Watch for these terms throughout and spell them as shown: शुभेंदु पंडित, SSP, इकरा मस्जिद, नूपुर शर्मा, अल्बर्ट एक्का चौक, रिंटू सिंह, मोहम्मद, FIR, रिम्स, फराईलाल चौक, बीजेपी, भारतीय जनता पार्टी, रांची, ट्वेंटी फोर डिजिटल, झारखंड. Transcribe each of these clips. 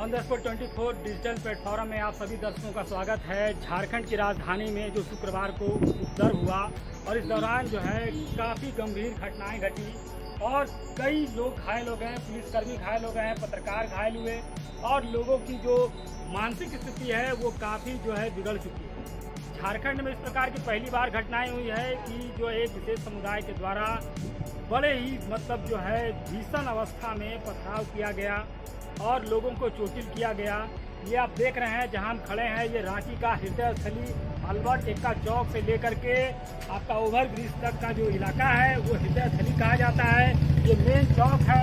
On the spot 24 digital platform में आप सभी दर्शकों का स्वागत है। झारखंड की राजधानी में जो शुक्रवार को उपद्रव हुआ और इस दौरान जो है काफ़ी गंभीर घटनाएं घटी और कई लोग घायल हो गए, पुलिसकर्मी घायल हो गए, पत्रकार घायल हुए और लोगों की जो मानसिक स्थिति है वो काफ़ी जो है बिगड़ चुकी है। झारखंड में इस प्रकार की पहली बार घटनाएँ हुई है कि जो एक विशेष समुदाय के द्वारा बड़े ही मतलब जो है भीषण अवस्था में पथराव किया गया और लोगों को चोटिल किया गया। ये आप देख रहे हैं जहां हम खड़े हैं, ये रांची का हृदय स्थली अल्बर्ट एक्का चौक से लेकर के आपका ओवरब्रिज तक का जो इलाका है वो हृदय स्थली कहा जाता है। ये मेन चौक है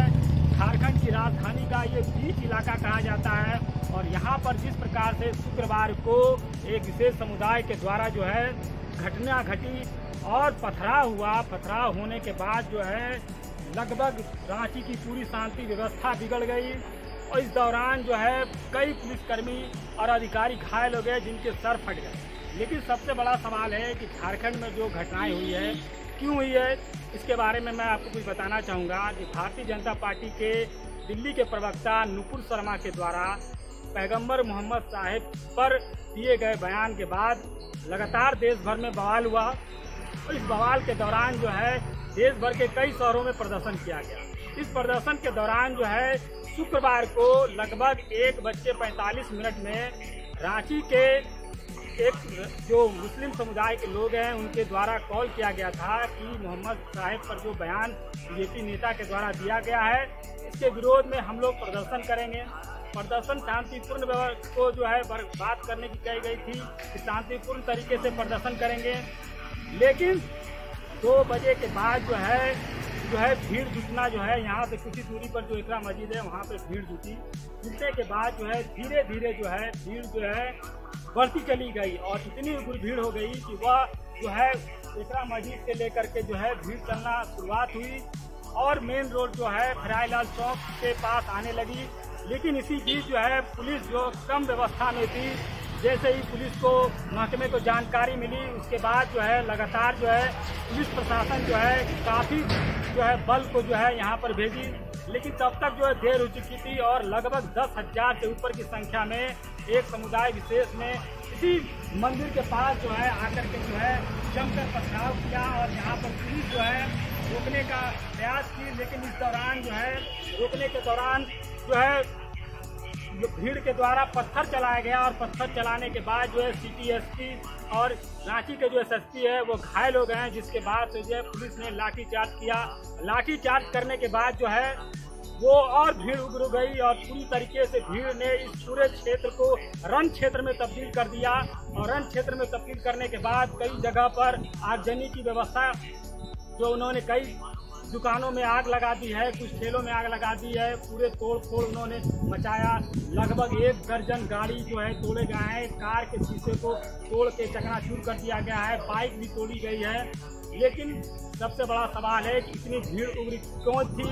झारखंड की राजधानी का, ये बीच इलाका कहा जाता है। और यहाँ पर जिस प्रकार से शुक्रवार को एक विशेष समुदाय के द्वारा जो है घटना घटी और पथराव हुआ, पथराव होने के बाद जो है लगभग रांची की पूरी शांति व्यवस्था बिगड़ गई और इस दौरान जो है कई पुलिसकर्मी और अधिकारी घायल हो गए जिनके सर फट गए। लेकिन सबसे बड़ा सवाल है कि झारखंड में जो घटनाएं हुई है क्यों हुई है, इसके बारे में मैं आपको कुछ बताना चाहूँगा कि भारतीय जनता पार्टी के दिल्ली के प्रवक्ता नूपुर शर्मा के द्वारा पैगंबर मोहम्मद साहेब पर दिए गए बयान के बाद लगातार देश भर में बवाल हुआ। इस बवाल के दौरान जो है देश भर के कई शहरों में प्रदर्शन किया गया। इस प्रदर्शन के दौरान जो है शुक्रवार को लगभग 1:45 में रांची के एक जो मुस्लिम समुदाय के लोग हैं उनके द्वारा कॉल किया गया था कि मोहम्मद साहेब पर जो बयान बीजेपी नेता के द्वारा दिया गया है इसके विरोध में हम लोग प्रदर्शन करेंगे। प्रदर्शन शांतिपूर्ण को जो है बात करने की कही गई थी कि शांतिपूर्ण तरीके से प्रदर्शन करेंगे, लेकिन 2 बजे के बाद जो है भीड़ जुटना जो है यहाँ से कुछ ही दूरी पर जो इकरा मस्जिद है वहाँ पे भीड़ जुटी। जुटने के बाद जो है धीरे धीरे जो है भीड़ जो है बढ़ती चली गई और इतनी भीड़ हो गई कि वह जो है इकरा मस्जिद से लेकर के जो है भीड़ चलना शुरुआत हुई और मेन रोड जो है फराईलाल चौक के पास आने लगी। लेकिन इसी बीच जो है पुलिस जो कम व्यवस्था में थी, जैसे ही पुलिस को महकमे को जानकारी मिली उसके बाद जो है लगातार जो है पुलिस प्रशासन जो है काफ़ी जो है बल को जो है यहाँ पर भेजी, लेकिन तब तक जो है देर हो चुकी थी और लगभग 10,000 से ऊपर की संख्या में एक समुदाय विशेष ने इसी मंदिर के पास जो है आकर के जो है जमकर पथराव किया और यहाँ पर पुलिस जो है रोकने का प्रयास की। लेकिन इस दौरान जो है रोकने के दौरान जो है भीड़ के द्वारा पत्थर चलाया गया और पत्थर चलाने के बाद जो है CTSP और रांची के जो SSP है वो घायल हो गए हैं, जिसके बाद जो है पुलिस ने लाठीचार्ज किया। लाठीचार्ज करने के बाद जो है वो और भीड़ उग्र हो गई और पूरी तरीके से भीड़ ने इस पूरे क्षेत्र को रण क्षेत्र में तब्दील कर दिया और रण क्षेत्र में तब्दील करने के बाद कई जगह पर आगजनी की व्यवस्था जो उन्होंने कई दुकानों में आग लगा दी है, कुछ ठेलों में आग लगा दी है, पूरे तोड़ फोड़ उन्होंने मचाया। लगभग 1 दर्जन गाड़ी जो है तोड़े गए हैं, कार के शीशे को तोड़ के चकनाचूर कर दिया गया है, बाइक भी तोड़ी गई है। लेकिन सबसे बड़ा सवाल है कि इतनी भीड़ उग्र क्यों थी,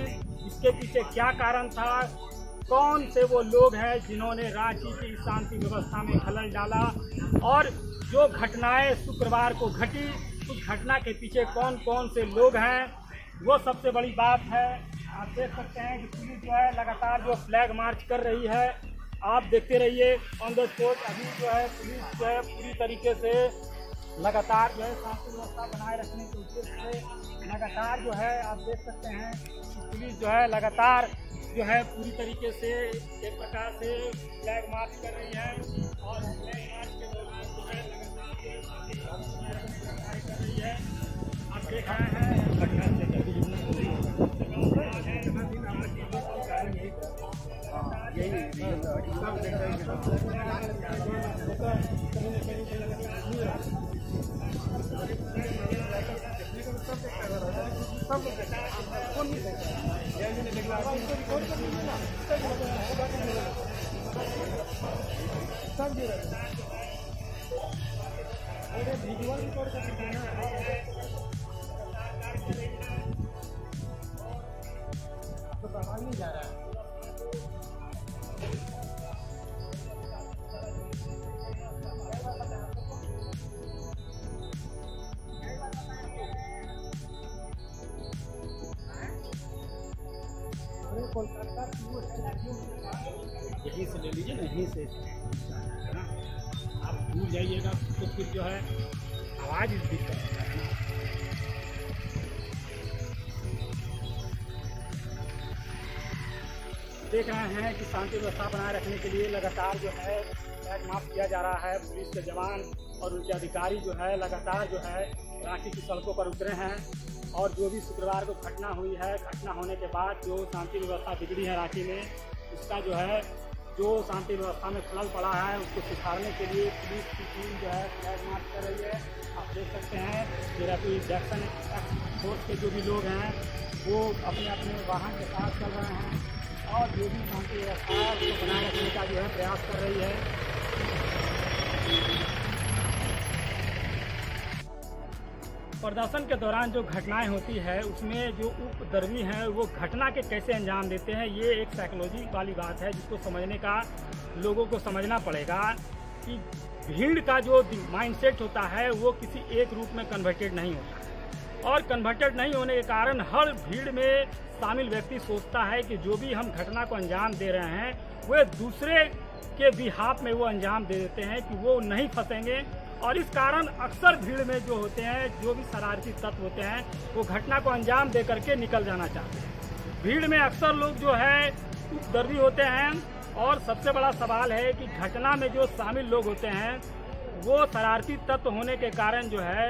इसके पीछे क्या कारण था, कौन से वो लोग हैं जिन्होंने रांची की शांति व्यवस्था में खलल डाला और जो घटनाएँ शुक्रवार को घटी उस घटना के पीछे कौन कौन से लोग हैं वो सबसे बड़ी बात है। आप देख सकते हैं कि पुलिस जो है लगातार जो फ्लैग मार्च कर रही है, आप देखते रहिए ऑन द स्पॉट। अभी जो है पुलिस जो है पूरी तरीके से लगातार जो है शांति व्यवस्था बनाए रखने के उद्देश्य से लगातार जो है आप देख सकते हैं कि पुलिस जो है लगातार जो है पूरी तरीके से एक प्रकार से फ्लैग मार्च कर रही है और फ्लैग मार्च के दौरान जो है लगातार कर रही है। आप देख रहे हैं जा रहा है यहीं से ले लीजिए ना, यहीं से है ना। आप दूर जाइएगा तो फिर जो है आवाज़ दिक्कत है ना। देख रहे हैं कि शांति व्यवस्था बनाए रखने के लिए लगातार जो है फ्लैग मार्च किया जा रहा है। पुलिस के जवान और उनके अधिकारी जो है लगातार जो है रांची की सड़कों पर उतरे हैं। और जो भी शुक्रवार को घटना हुई है, घटना होने के बाद जो शांति व्यवस्था बिगड़ी है रांची में, उसका जो है जो शांति व्यवस्था में खलल पड़ा है उसको सुधारने के लिए पुलिस की टीम जो है फ्लैग मार्च कर रही है। आप देख सकते हैं जेपी जैक्सन फोर्स के जो भी लोग हैं वो अपने अपने वाहन के साथ चल रहे हैं और जो भी शांति व्यवस्था को बनाए रखने का जो है प्रयास कर रही है। प्रदर्शन के दौरान जो घटनाएं होती है उसमें जो उपद्रवी हैं वो घटना के कैसे अंजाम देते हैं, ये एक साइकोलॉजी वाली बात है जिसको समझने का लोगों को समझना पड़ेगा कि भीड़ का जो माइंडसेट होता है वो किसी एक रूप में कन्वर्टेड नहीं होता है। और कन्वर्टेड नहीं होने के कारण हर भीड़ में शामिल व्यक्ति सोचता है कि जो भी हम घटना को अंजाम दे रहे हैं वह दूसरे के बिहाफ में वो अंजाम दे देते हैं कि वो नहीं फंसेंगे। और इस कारण अक्सर भीड़ में जो होते हैं, जो भी शरारती तत्व होते हैं, वो घटना को अंजाम दे करके निकल जाना चाहते हैं। भीड़ में अक्सर लोग जो है उपद्रवी होते हैं। और सबसे बड़ा सवाल है कि घटना में जो शामिल लोग होते हैं वो शरारती तत्व होने के कारण जो है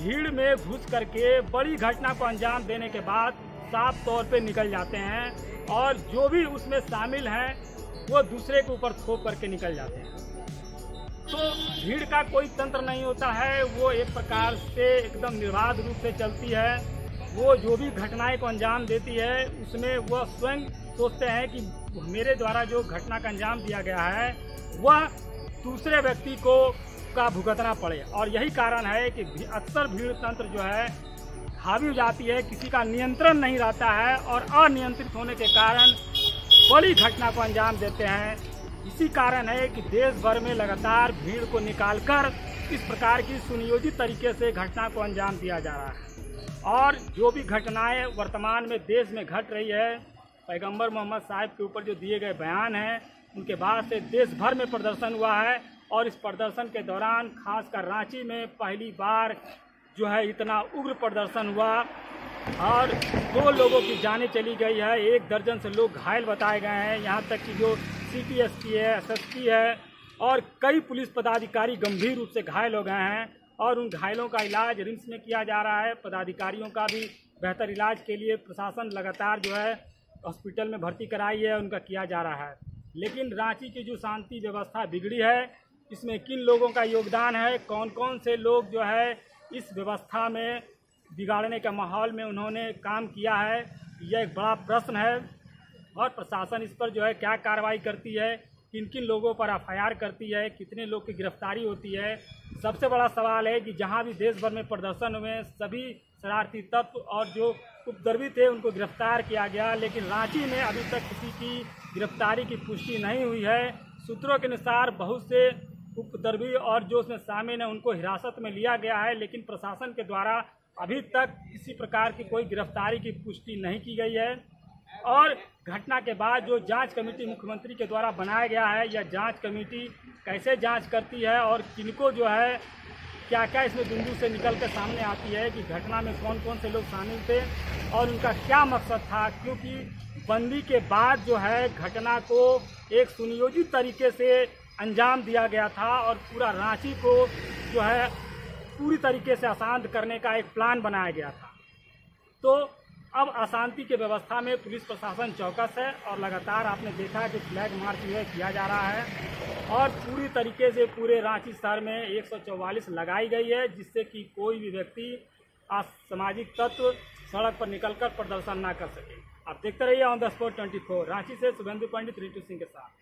भीड़ में घुस करके बड़ी घटना को अंजाम देने के बाद साफ तौर पर निकल जाते हैं। और जो भी उसमें शामिल हैं वो दूसरे के ऊपर थोप करके निकल जाते हैं। तो भीड़ का कोई तंत्र नहीं होता है, वो एक प्रकार से एकदम निर्बाध रूप से चलती है। वो जो भी घटनाएं को अंजाम देती है उसमें वह स्वयं सोचते हैं कि मेरे द्वारा जो घटना का अंजाम दिया गया है वह दूसरे व्यक्ति को का भुगतना पड़े। और यही कारण है कि अक्सर भीड़ तंत्र जो है हावी हो जाती है, किसी का नियंत्रण नहीं रहता है और अनियंत्रित होने के कारण बड़ी घटना को अंजाम देते हैं। इसी कारण है कि देश भर में लगातार भीड़ को निकालकर इस प्रकार की सुनियोजित तरीके से घटना को अंजाम दिया जा रहा है। और जो भी घटनाएं वर्तमान में देश में घट रही है, पैगंबर मोहम्मद साहब के ऊपर जो दिए गए बयान हैं उनके बाद से देश भर में प्रदर्शन हुआ है। और इस प्रदर्शन के दौरान खासकर रांची में पहली बार जो है इतना उग्र प्रदर्शन हुआ और 2 लोगों की जानें चली गई है, 1 दर्जन से लोग घायल बताए गए हैं। यहाँ तक कि जो CPSP है, SSP है और कई पुलिस पदाधिकारी गंभीर रूप से घायल हो गए हैं और उन घायलों का इलाज रिम्स में किया जा रहा है। पदाधिकारियों का भी बेहतर इलाज के लिए प्रशासन लगातार जो है हॉस्पिटल में भर्ती कराई है, उनका किया जा रहा है। लेकिन रांची की जो शांति व्यवस्था बिगड़ी है इसमें किन लोगों का योगदान है, कौन कौन से लोग जो है इस व्यवस्था में बिगाड़ने के माहौल में उन्होंने काम किया है, यह एक बड़ा प्रश्न है। और प्रशासन इस पर जो है क्या कार्रवाई करती है, किन किन लोगों पर FIR करती है, कितने लोग की गिरफ्तारी होती है, सबसे बड़ा सवाल है कि जहां भी देश भर में प्रदर्शन हुए सभी शरारती तत्व और जो उपद्रवी थे उनको गिरफ्तार किया गया। लेकिन रांची में अभी तक किसी की गिरफ्तारी की पुष्टि नहीं हुई है। सूत्रों के अनुसार बहुत से उपद्रवी और जो उसमें शामिल हैं उनको हिरासत में लिया गया है, लेकिन प्रशासन के द्वारा अभी तक किसी प्रकार की कोई गिरफ्तारी की पुष्टि नहीं की गई है। और घटना के बाद जो जांच कमेटी मुख्यमंत्री के द्वारा बनाया गया है, यह जांच कमेटी कैसे जांच करती है और किनको जो है क्या क्या इसमें बिंदु से निकल कर सामने आती है कि घटना में कौन कौन से लोग शामिल थे और उनका क्या मकसद था, क्योंकि बंदी के बाद जो है घटना को एक सुनियोजित तरीके से अंजाम दिया गया था और पूरा रांची को जो है पूरी तरीके से अशांत करने का एक प्लान बनाया गया था। तो अब अशांति की व्यवस्था में पुलिस प्रशासन चौकस है और लगातार आपने देखा कि फ्लैग मार्च जो है किया जा रहा है और पूरी तरीके से पूरे रांची शहर में 144 लगाई गई है, जिससे कि कोई भी व्यक्ति असामाजिक तत्व सड़क पर निकलकर प्रदर्शन ना कर सके। आप देखते रहिए ऑन द स्पॉट 24 रांची से शुभेंदु पंडित रिंटू सिंह के साथ।